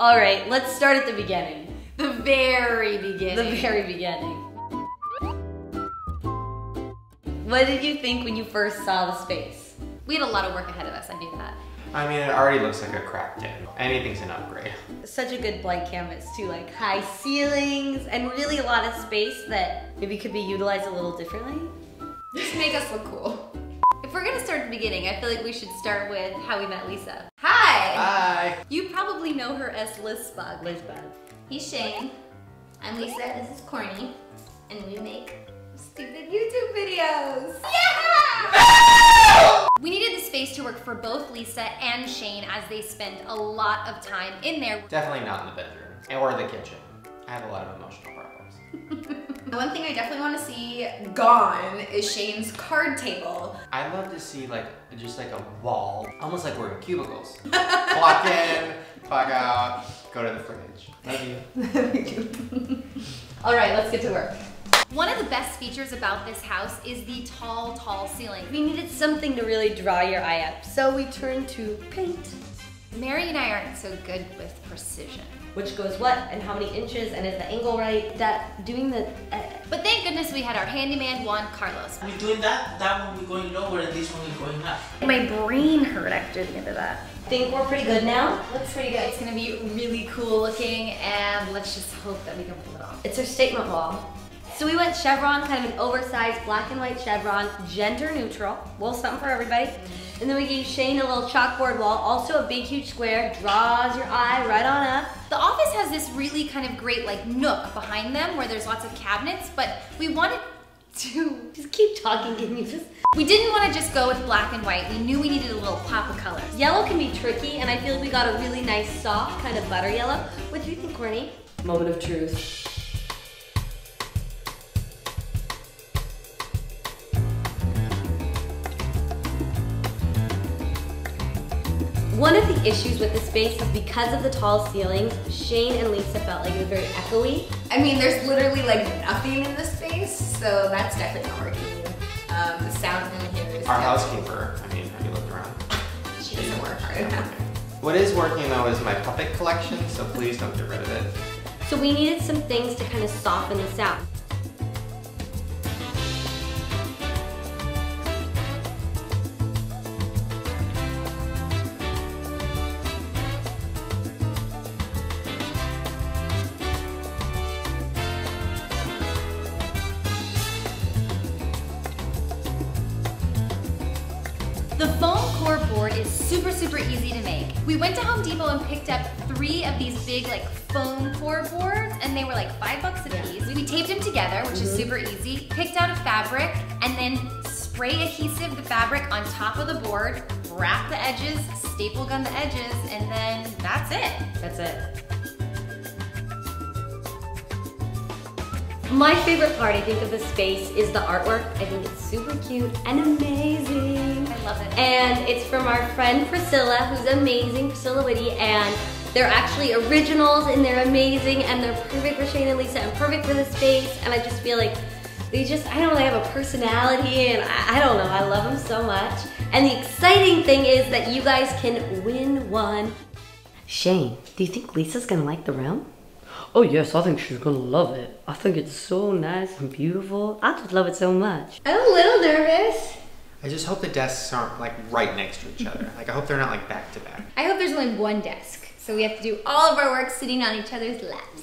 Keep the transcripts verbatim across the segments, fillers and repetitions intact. All right, let's start at the beginning. The very beginning. The very beginning. What did you think when you first saw the space? We had a lot of work ahead of us, I knew that. I mean, it already looks like a crack den. Anything's an upgrade. Such a good blank canvas too, like high ceilings and really a lot of space that maybe could be utilized a little differently. Just make us look cool. If we're gonna start at the beginning, I feel like we should start with how we met Lisa. Hi! Hi! You probably know her as Lisbug. Lisbug. He's Shane, I'm Lisa, this is Corny, and we make stupid YouTube videos. Yeah! We needed the space to work for both Lisa and Shane as they spent a lot of time in there. Definitely not in the bedroom or the kitchen. I have a lot of emotional problems. The one thing I definitely want to see gone is Shane's card table. I love to see like just like a wall, almost like we're in cubicles. Clock in, clock out, go to the fridge. Love you. All right, let's get to work. One of the best features about this house is the tall, tall ceiling. We needed something to really draw your eye up, so we turned to paint. Mary and I aren't so good with precision. Which goes what and how many inches and is the angle right? That doing the. Uh, but thank goodness we had our handyman Juan Carlos. We're doing that. That one we're going lower and this one we're going up. My brain hurt after the end of that. Think we're pretty good now. Looks pretty good. It's gonna be really cool looking, and let's just hope that we can pull it off. It's our statement wall. So we went chevron, kind of an oversized black and white chevron, gender neutral. Well, something for everybody. And then we gave Shane a little chalkboard wall, also a big huge square, draws your eye right on up. The office has this really kind of great like nook behind them where there's lots of cabinets, but we wanted to just keep talking, can you just? We didn't want to just go with black and white. We knew we needed a little pop of color. Yellow can be tricky, and I feel like we got a really nice soft kind of butter yellow. What do you think, Courtney? Moment of truth. One of the issues with the space is because of the tall ceilings, Shane and Lisa felt like it was very echoey. I mean, there's literally like nothing in the space, so that's definitely not working. Um, the sound in here is our housekeeper. I mean, have you looked around? She doesn't work hard enough. What is working though is my puppet collection, so please don't get rid of it. So we needed some things to kind of soften this out. The foam core board is super, super easy to make. We went to Home Depot and picked up three of these big like foam core boards, and they were like five bucks a piece. We taped them together, which is super easy, picked out a fabric, and then spray adhesive the fabric on top of the board, wrap the edges, staple gun the edges, and then that's it. That's it. My favorite part, I think, of the space is the artwork. I think it's super cute and amazing. I love it. And it's from our friend Priscilla, who's amazing, Priscilla Witty, and they're actually originals, and they're amazing, and they're perfect for Shane and Lisa, and perfect for the space, and I just feel like they just, I don't know, they have a personality, and I, I don't know, I love them so much. And the exciting thing is that you guys can win one. Shane, do you think Lisa's gonna like the room? Oh yes, I think she's gonna love it. I think it's so nice and beautiful. I just love it so much. I'm a little nervous. I just hope the desks aren't like right next to each other. Like I hope they're not like back to back. I hope there's only one desk, so we have to do all of our work sitting on each other's laps.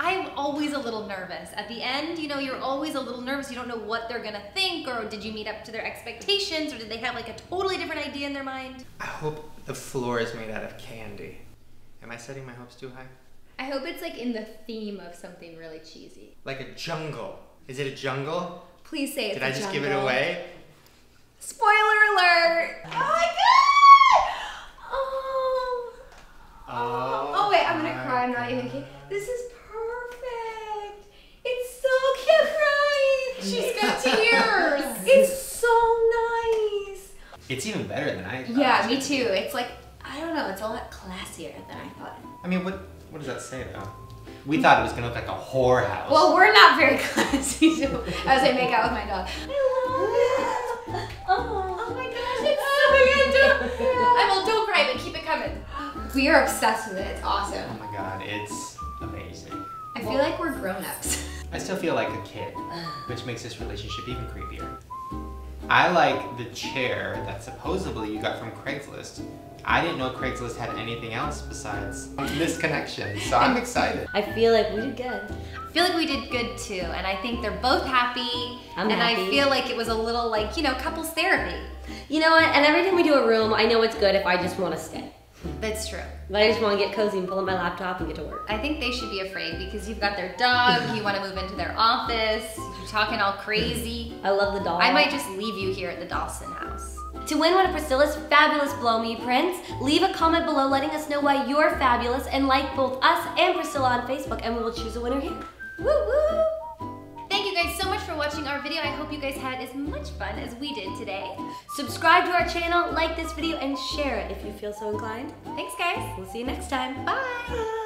I'm always a little nervous. At the end, you know, you're always a little nervous. You don't know what they're gonna think, or did you meet up to their expectations, or did they have like a totally different idea in their mind? I hope the floor is made out of candy. Am I setting my hopes too high? I hope it's like in the theme of something really cheesy. Like a jungle. Is it a jungle? Please say it's a jungle. Did I just give it away? Spoiler alert! Oh my god! Oh. Oh, oh, oh wait, I'm gonna cry, I'm not even kidding. This is perfect! It's so cute, crying! She's got tears! It's so nice! It's even better than I thought. Yeah, me too. It's like, I don't know, it's a lot classier than I thought. I mean, what? What does that say though? We thought it was gonna look like a whorehouse. Well, we're not very classy, so as I make out with my dog. I love it. Oh, oh my gosh, it's so adorable. I will don't cry, but keep it coming. We are obsessed with it. It's awesome. Oh my god, it's amazing. I well, feel like we're grown-ups. I still feel like a kid, which makes this relationship even creepier. I like the chair that supposedly you got from Craigslist. I didn't know Craigslist had anything else besides this connection, so I'm excited. I feel like we did good. I feel like we did good too, and I think they're both happy. I'm and happy. I feel like it was a little like, you know, couples therapy. You know what, and every time we do a room, I know it's good if I just want to stay. That's true. But I just want to get cozy and pull up my laptop and get to work. I think they should be afraid because you've got their dog, you want to move into their office, you're talking all crazy. I love the doll. I might just leave you here at the Dawson house. To win one of Priscilla's fabulous blow me prints, leave a comment below letting us know why you're fabulous and like both us and Priscilla on Facebook and we will choose a winner here. Woo woo! Thank you guys so much for watching our video. I hope you guys had as much fun as we did today. Subscribe to our channel, like this video, and share it if you feel so inclined. Thanks guys. We'll see you next time. Bye. Bye.